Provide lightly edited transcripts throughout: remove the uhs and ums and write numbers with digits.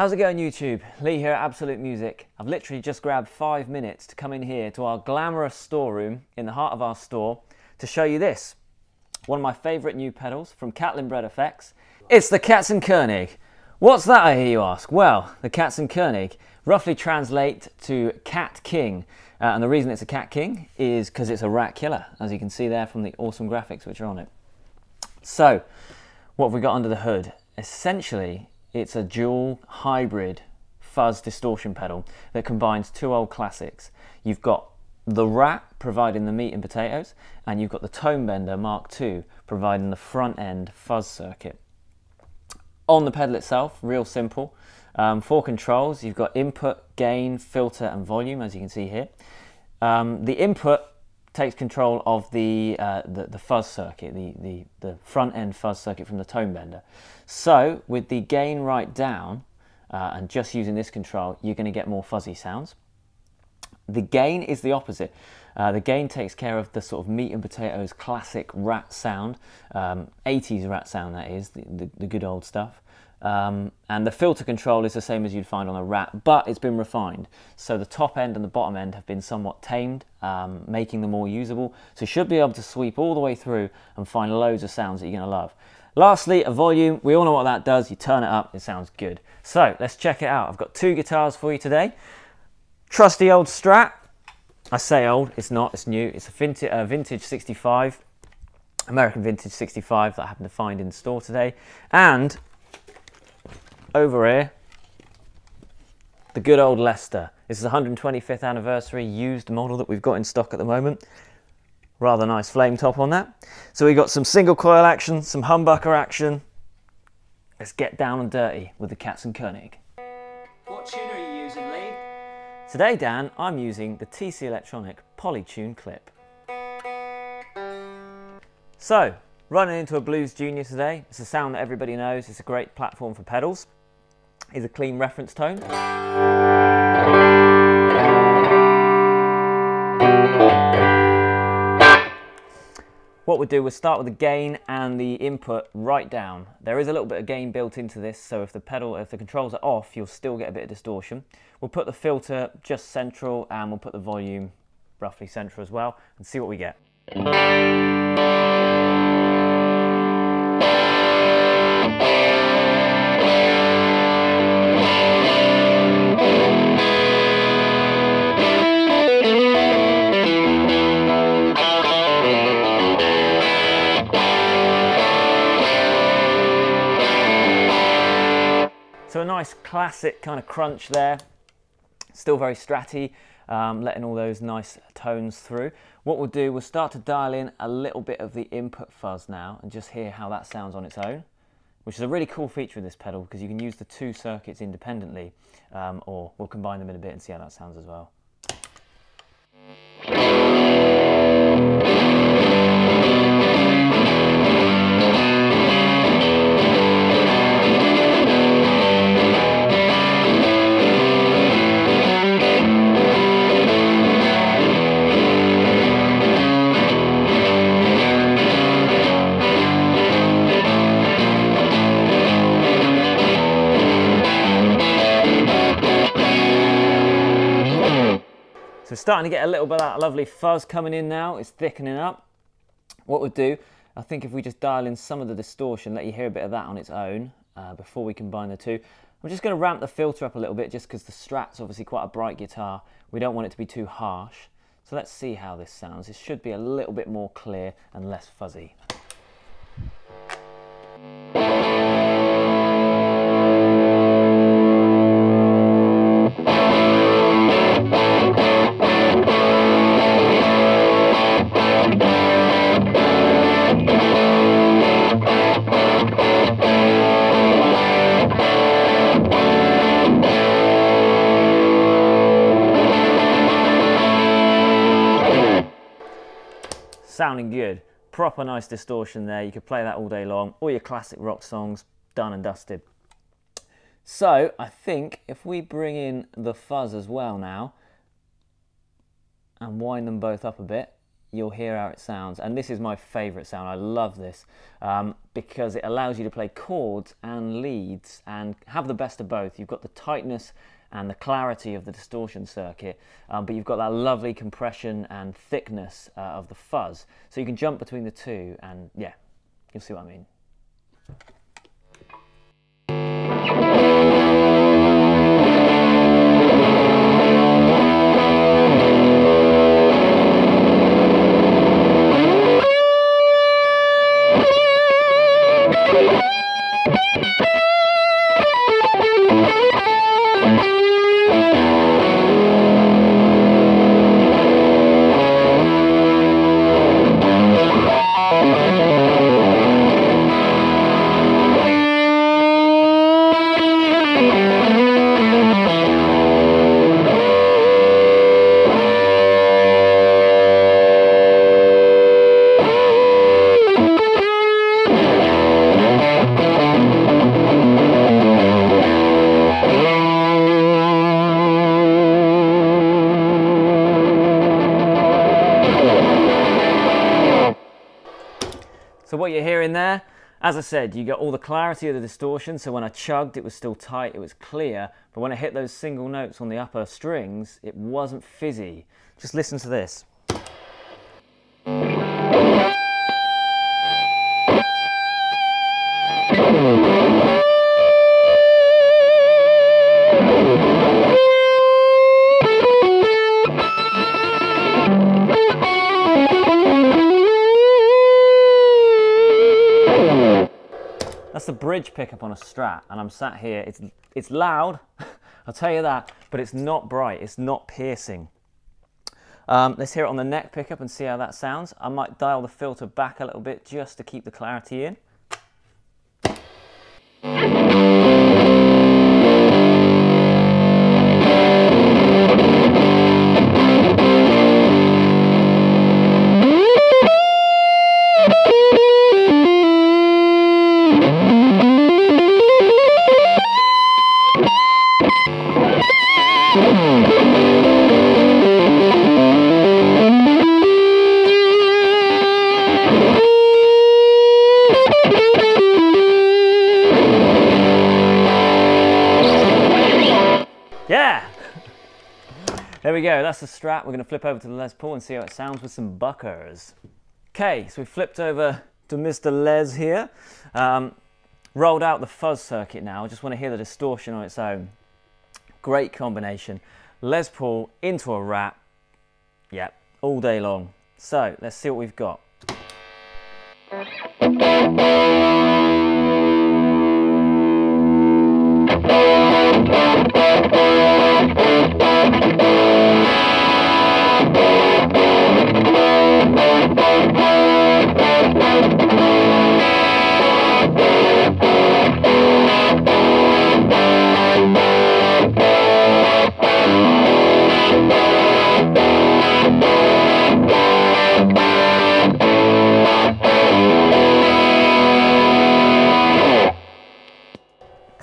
How's it going, YouTube? Lee here at Absolute Music. I've literally just grabbed 5 minutes to come in here to our glamorous storeroom in the heart of our store to show you this. One of my favourite new pedals from Catalinbread FX. It's the Katzenkonig. What's that, I hear you ask? Well, the Katzenkonig roughly translates to Cat King. And the reason it's a Cat King is because it's a rat killer, as you can see there from the awesome graphics which are on it. So, what have we got under the hood? Essentially, it's a dual hybrid fuzz distortion pedal that combines two old classics. You've got the Rat providing the meat and potatoes, and you've got the Tone Bender Mark II providing the front end fuzz circuit. On the pedal itself, real simple. Four controls, you've got input, gain, filter and volume, as you can see here. The input takes control of the fuzz circuit, the front end fuzz circuit from the Tone Bender. So with the gain right down and just using this control, you're going to get more fuzzy sounds. The gain is the opposite. The gain takes care of the sort of meat and potatoes classic rat sound, 80s rat sound that is, the good old stuff. And the filter control is the same as you'd find on a Rat, but it's been refined. So the top end and the bottom end have been somewhat tamed, making them more usable. So you should be able to sweep all the way through and find loads of sounds that you're going to love. Lastly, a volume. We all know what that does. You turn it up, it sounds good. So let's check it out. I've got two guitars for you today. Trusty old Strat. I say old, it's not, it's new. It's a vintage 65, American vintage 65 that I happened to find in store today. And over here, the good old Lester. This is the 125th anniversary used model that we've got in stock at the moment. Rather nice flame top on that. So we've got some single coil action, some humbucker action. Let's get down and dirty with the Katzenkonig. What tune are you using, Lee? Today, Dan, I'm using the TC Electronic Polytune Clip. So, running into a Blues Junior today. It's a sound that everybody knows. It's a great platform for pedals. Is a clean reference tone. What we'll do, we'll start with the gain and the input right down. There is a little bit of gain built into this, so if the controls are off, you'll still get a bit of distortion. We'll put the filter just central, and we'll put the volume roughly central as well, and see what we get. So a nice classic kind of crunch there, still very stratty, letting all those nice tones through. What we'll do, we'll start to dial in a little bit of the input fuzz now and just hear how that sounds on its own, which is a really cool feature of this pedal because you can use the two circuits independently, or we'll combine them in a bit and see how that sounds as well. So starting to get a little bit of that lovely fuzz coming in now. It's thickening up. What we'll do, I think if we just dial in some of the distortion, let you hear a bit of that on its own before we combine the two. I'm just going to ramp the filter up a little bit just because the Strat's obviously quite a bright guitar. We don't want it to be too harsh. So let's see how this sounds. It should be a little bit more clear and less fuzzy. Sounding good, proper nice distortion there. You could play that all day long, all your classic rock songs, done and dusted. So I think if we bring in the fuzz as well now and wind them both up a bit, you'll hear how it sounds. And this is my favourite sound, I love this, because it allows you to play chords and leads and have the best of both. You've got the tightness and the clarity of the distortion circuit, but you've got that lovely compression and thickness of the fuzz. So you can jump between the two and yeah, you'll see what I mean. So what you're hearing there, as I said, you get all the clarity of the distortion. So when I chugged, it was still tight, it was clear. But when I hit those single notes on the upper strings, it wasn't fizzy. Just listen to this. That's the bridge pickup on a Strat, and I'm sat here. It's loud, I'll tell you that, but it's not bright, it's not piercing. Let's hear it on the neck pickup and see how that sounds. I might dial the filter back a little bit just to keep the clarity in. Yeah! There we go, that's the Strat. We're going to flip over to the Les Paul and see how it sounds with some buckers. Okay, so we flipped over to Mr. Les here. Rolled out the fuzz circuit now. I just want to hear the distortion on its own. Great combination. Les Paul into a Rat. Yep, all day long. So, let's see what we've got.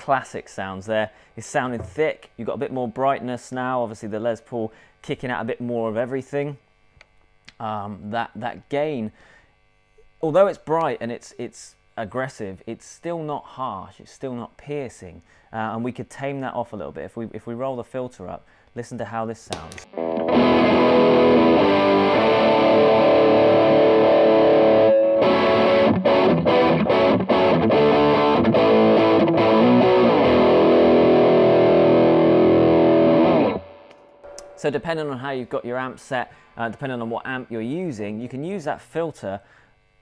Classic sounds there. It's sounding thick. You've got a bit more brightness now. Obviously the Les Paul kicking out a bit more of everything. That gain, although it's bright and it's aggressive, it's still not harsh. It's still not piercing, and we could tame that off a little bit if we roll the filter up. Listen to how this sounds. So depending on how you've got your amp set, depending on what amp you're using, you can use that filter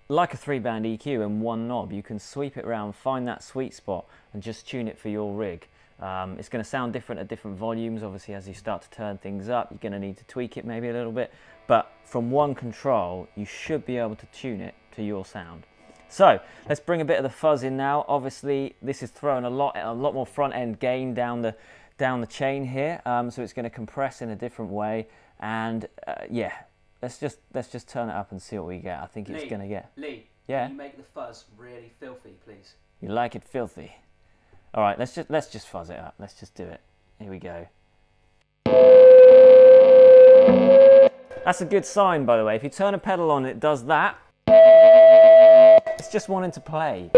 like a 3-band EQ in one knob. You can sweep it around, find that sweet spot and just tune it for your rig. It's going to sound different at different volumes. Obviously as you start to turn things up, you're going to need to tweak it maybe a little bit, but from one control you should be able to tune it to your sound. So let's bring a bit of the fuzz in now. Obviously this is throwing a lot more front end gain down the chain here, so it's going to compress in a different way, and yeah, let's just turn it up and see what we get. I think it's going to get Lee. Yeah. Can you make the fuzz really filthy, please? You like it filthy? All right, let's just fuzz it up. Let's just do it. Here we go. That's a good sign, by the way. If you turn a pedal on, it does that. It's just wanting to play.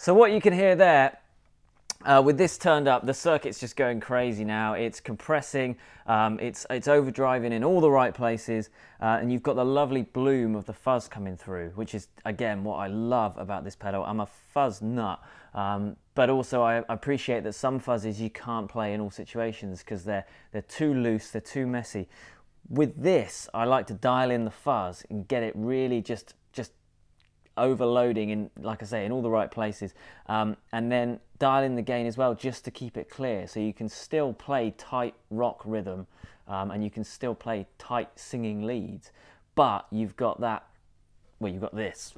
So what you can hear there, with this turned up, the circuit's just going crazy now. It's compressing, it's overdriving in all the right places, and you've got the lovely bloom of the fuzz coming through, which is, again, what I love about this pedal. I'm a fuzz nut, but also I appreciate that some fuzzes you can't play in all situations because they're too loose, they're too messy. With this, I like to dial in the fuzz and get it really just overloading in, like I say, in all the right places, and then dial in the gain as well just to keep it clear, so you can still play tight rock rhythm, and you can still play tight singing leads, but you've got that, well, you've got this.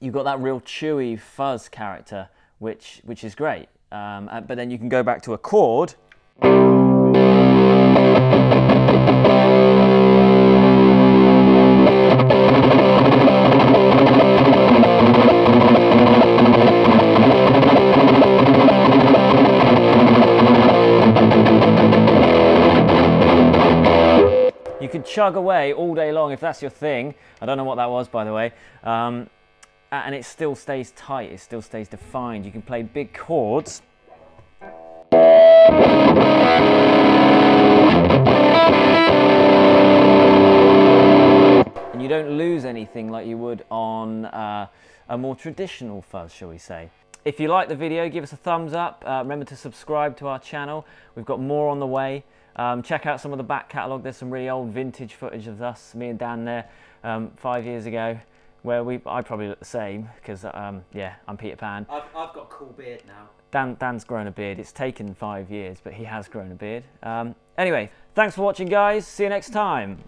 You've got that real chewy fuzz character, which is great. But then you can go back to a chord. You could chug away all day long if that's your thing. I don't know what that was, by the way. And it still stays tight, it still stays defined. You can play big chords. And you don't lose anything like you would on a more traditional fuzz, shall we say. If you like the video, give us a thumbs up. Remember to subscribe to our channel. We've got more on the way. Check out some of the back catalogue. There's some really old vintage footage of us, me and Dan there, 5 years ago. Where I probably look the same because, yeah, I'm Peter Pan. I've got a cool beard now. Dan's grown a beard. It's taken 5 years, but he has grown a beard. Anyway, thanks for watching, guys. See you next time.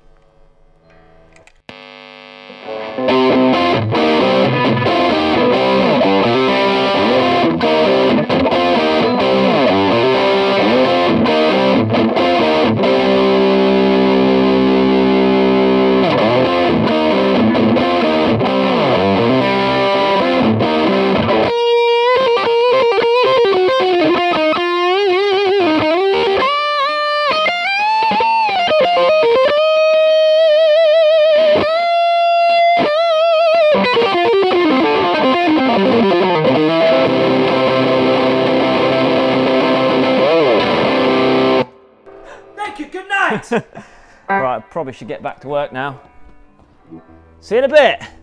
Right, I probably should get back to work now. See you in a bit.